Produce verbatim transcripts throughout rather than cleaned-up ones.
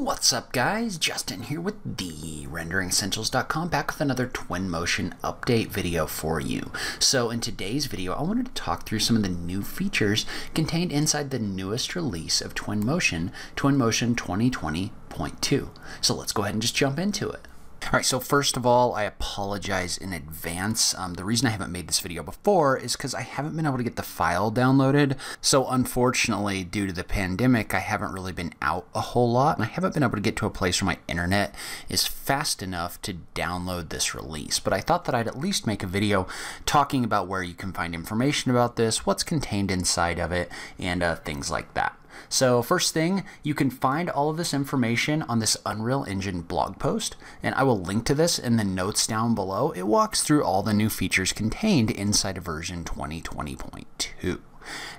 What's up, guys? Justin here with the rendering essentials dot com, back with another Twinmotion update video for you. So in today's video, I wanted to talk through some of the new features contained inside the newest release of Twinmotion, Twinmotion twenty twenty point two. So let's go ahead and just jump into it. All right, so first of all, I apologize in advance. Um, the reason I haven't made this video before is because I haven't been able to get the file downloaded. So unfortunately, due to the pandemic, I haven't really been out a whole lot, and I haven't been able to get to a place where my internet is fast enough to download this release. But I thought that I'd at least make a video talking about where you can find information about this, what's contained inside of it, and uh, things like that. So first thing, you can find all of this information on this Unreal Engine blog post, and I will link to this in the notes down below. It walks through all the new features contained inside of version twenty twenty point two.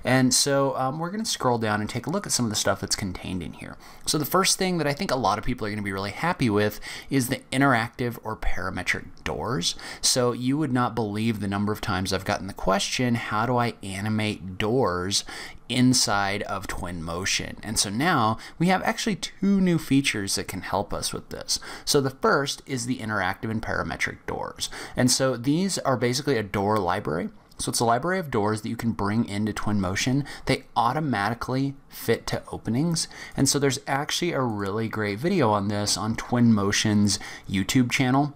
And so um, we're going to scroll down and take a look at some of the stuff that's contained in here. So the first thing that I think a lot of people are going to be really happy with is the interactive or parametric doors. So you would not believe the number of times I've gotten the question, how do I animate doors inside of Twinmotion? And so now we have actually two new features that can help us with this. So the first is the interactive and parametric doors. And so these are basically a door library. So it's a library of doors that you can bring into Twinmotion. They automatically fit to openings. And so there's actually a really great video on this on Twinmotion's YouTube channel.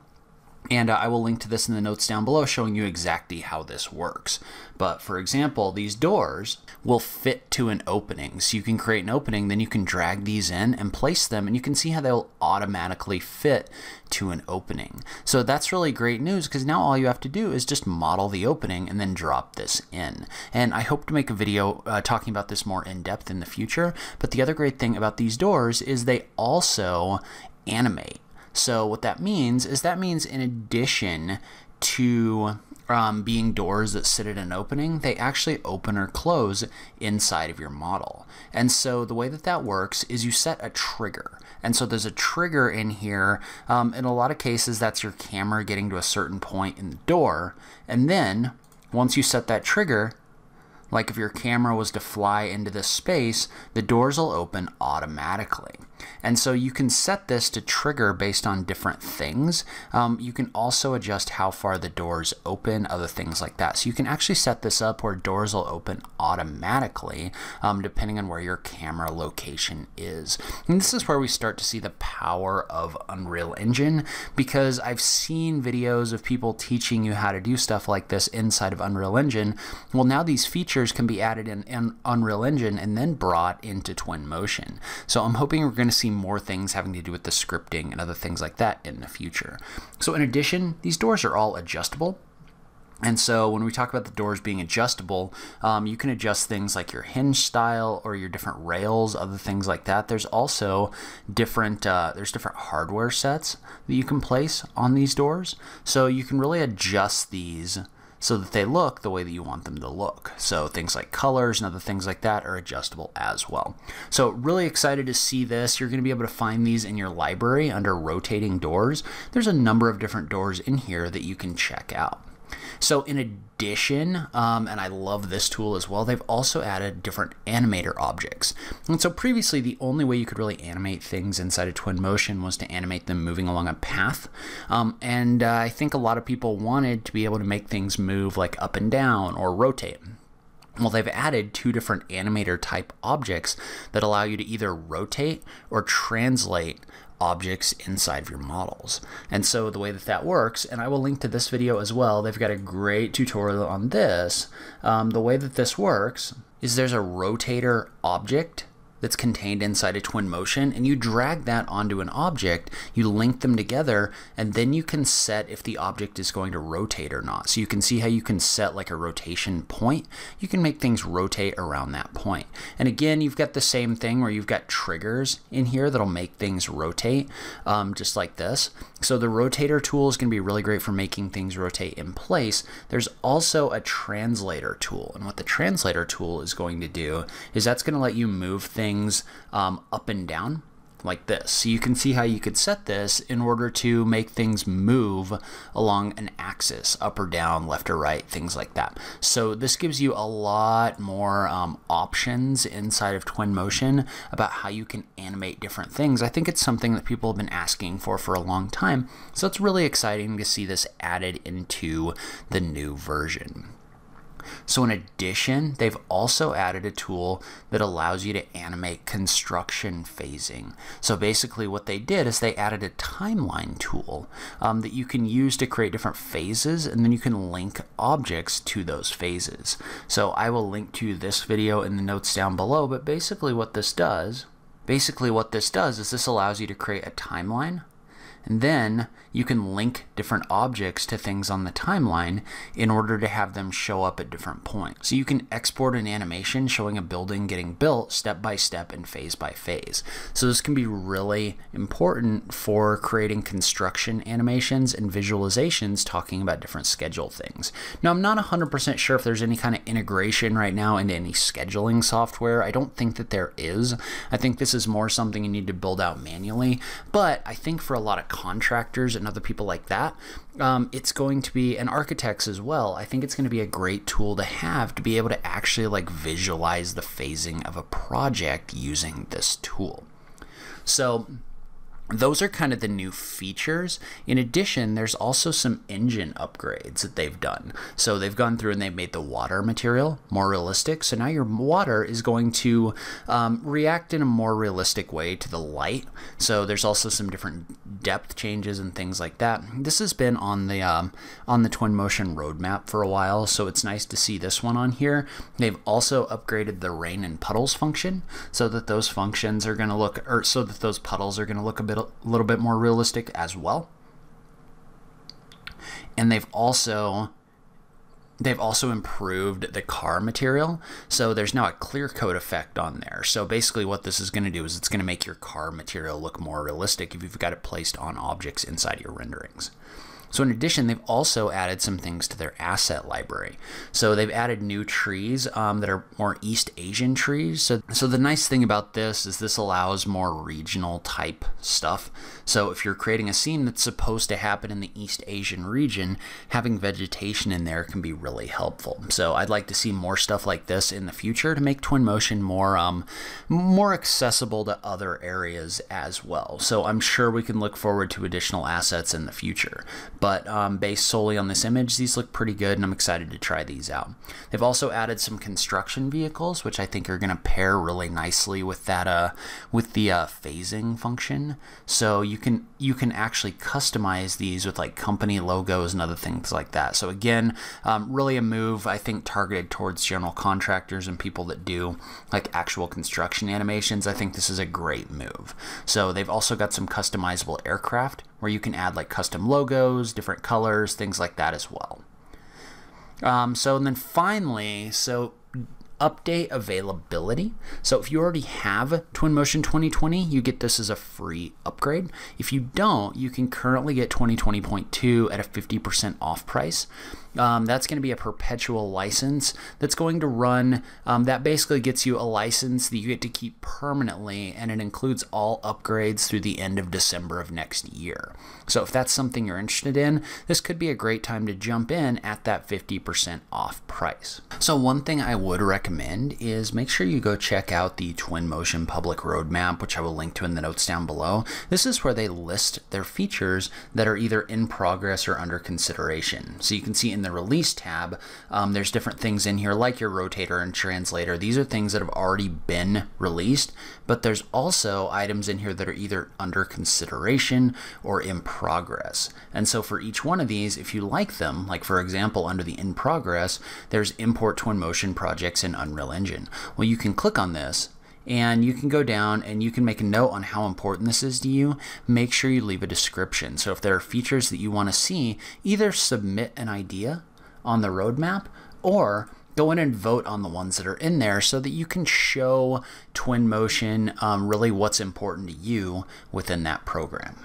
And uh, I will link to this in the notes down below showing you exactly how this works. But for example, these doors will fit to an opening. So you can create an opening, then you can drag these in and place them, and you can see how they'll automatically fit to an opening. So that's really great news, because now all you have to do is just model the opening and then drop this in. And I hope to make a video uh, talking about this more in depth in the future. But the other great thing about these doors is they also animate. So what that means is that means in addition to um, being doors that sit at an opening, they actually open or close inside of your model. And so the way that that works is you set a trigger. And so there's a trigger in here. Um, in a lot of cases, that's your camera getting to a certain point in the door. And then once you set that trigger, like if your camera was to fly into this space, the doors will open automatically. And so you can set this to trigger based on different things. Um, you can also adjust how far the doors open, other things like that. So you can actually set this up where doors will open automatically um, depending on where your camera location is. And this is where we start to see the power of Unreal Engine, because I've seen videos of people teaching you how to do stuff like this inside of Unreal Engine. Well, now these features can be added in, in Unreal Engine and then brought into Twinmotion. So I'm hoping we're going to see more things having to do with the scripting and other things like that in the future. So in addition, these doors are all adjustable. And so when we talk about the doors being adjustable, um, you can adjust things like your hinge style or your different rails, other things like that. There's also different, uh, there's different hardware sets that you can place on these doors. So you can really adjust these so that they look the way that you want them to look. So things like colors and other things like that are adjustable as well. So really excited to see this. You're going to be able to find these in your library under rotating doors. There's a number of different doors in here that you can check out. So in addition, um, and I love this tool as well, they've also added different animator objects. And so previously, the only way you could really animate things inside of Twinmotion was to animate them moving along a path. Um, and uh, I think a lot of people wanted to be able to make things move like up and down or rotate. Well, they've added two different animator type objects that allow you to either rotate or translate objects inside of your models. And so the way that that works, and I will link to this video as well, they've got a great tutorial on this. Um, the way that this works is there's a rotator object that's contained inside of Twinmotion, and you drag that onto an object, you link them together, and then you can set if the object is going to rotate or not. So you can see how you can set like a rotation point. You can make things rotate around that point. And again, you've got the same thing where you've got triggers in here that'll make things rotate, um, just like this. So the rotator tool is going to be really great for making things rotate in place. There's also a translator tool, and what the translator tool is going to do is that's going to let you move things Things, um, up and down. like this. So you can see how you could set this in order to make things move along an axis, up or down, left or right, things like that. So this gives you a lot more um, options inside of Twinmotion about how you can animate different things. I think it's something that people have been asking for for a long time. So it's really exciting to see this added into the new version. So in addition, they've also added a tool that allows you to animate construction phasing. So basically what they did is they added a timeline tool um, that you can use to create different phases, and then you can link objects to those phases. So I will link to this video in the notes down below, but basically what this does, basically what this does is this allows you to create a timeline, and then you can link different objects to things on the timeline in order to have them show up at different points. So you can export an animation showing a building getting built step by step and phase by phase. So this can be really important for creating construction animations and visualizations talking about different schedule things. Now, I'm not one hundred percent sure if there's any kind of integration right now into any scheduling software. I don't think that there is. I think this is more something you need to build out manually, but I think for a lot of contractors and other people like that, um, it's going to be, and architects as well, I think it's going to be a great tool to have to be able to actually like visualize the phasing of a project using this tool. So those are kind of the new features. In addition, there's also some engine upgrades that they've done. So they've gone through and they've made the water material more realistic. So now your water is going to um, react in a more realistic way to the light. So there's also some different depth changes and things like that. This has been on the um, on the Twinmotion roadmap for a while, so it's nice to see this one on here. They've also upgraded the rain and puddles function so that those functions are going to look, or so that those puddles are going to look a bit a little bit more realistic as well. And they've also They've also improved the car material. So there's now a clear coat effect on there. So basically what this is going to do is it's going to make your car material look more realistic if you've got it placed on objects inside your renderings. So in addition, they've also added some things to their asset library. So they've added new trees um, that are more East Asian trees. So, so the nice thing about this is this allows more regional type stuff. So if you're creating a scene that's supposed to happen in the East Asian region, having vegetation in there can be really helpful. So I'd like to see more stuff like this in the future to make Twinmotion more, um, more accessible to other areas as well. So I'm sure we can look forward to additional assets in the future. But um, based solely on this image, these look pretty good, and I'm excited to try these out. They've also added some construction vehicles, which I think are going to pair really nicely with that, uh, with the uh, phasing function. So you can you can actually customize these with like company logos and other things like that. So again, um, really a move I think targeted towards general contractors and people that do like actual construction animations. I think this is a great move. So they've also got some customizable aircraft where you can add like custom logos, different colors, things like that as well. Um, so and then finally, so update availability. So if you already have Twinmotion twenty twenty, you get this as a free upgrade. If you don't, you can currently get twenty twenty point two at a fifty percent off price. Um, that's going to be a perpetual license that's going to run. Um, that basically gets you a license that you get to keep permanently, and it includes all upgrades through the end of December of next year. So if that's something you're interested in, this could be a great time to jump in at that fifty percent off price. So one thing I would recommend is make sure you go check out the Twinmotion public roadmap, which I will link to in the notes down below. This is where they list their features that are either in progress or under consideration. So you can see in the the release tab, um, there's different things in here like your rotator and translator. These are things that have already been released, but there's also items in here that are either under consideration or in progress. And so for each one of these, if you like them, like for example, under the in progress, there's import Twinmotion projects in Unreal Engine. Well, you can click on this and you can go down and you can make a note on how important this is to you. Make sure you leave a description. So if there are features that you want to see, either submit an idea on the roadmap or go in and vote on the ones that are in there so that you can show Twinmotion um, really what's important to you within that program.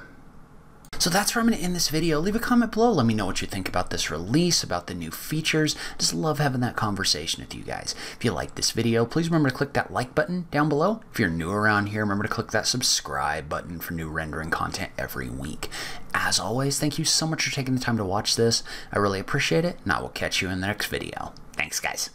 So that's where I'm going to end this video. Leave a comment below. Let me know what you think about this release, about the new features. Just love having that conversation with you guys. If you like this video, please remember to click that like button down below. If you're new around here, remember to click that subscribe button for new rendering content every week. As always, thank you so much for taking the time to watch this. I really appreciate it, and I will catch you in the next video. Thanks, guys.